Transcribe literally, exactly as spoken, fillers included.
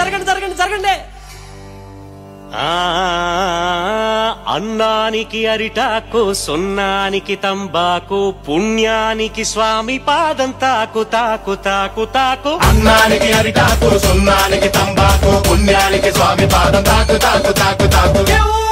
జరగండి జరగండి జరగండి అన్నానికి అరిటాకు, సున్నానికి తంబాకు, పుణ్యానికి స్వామి పాదం తాకు తాకు తాకు తాకు. అన్నానికి అరిటాకు, సున్నానికి తంబాకు, పుణ్యానికి స్వామి పాదం తాకు తాకు తాకు తాకు.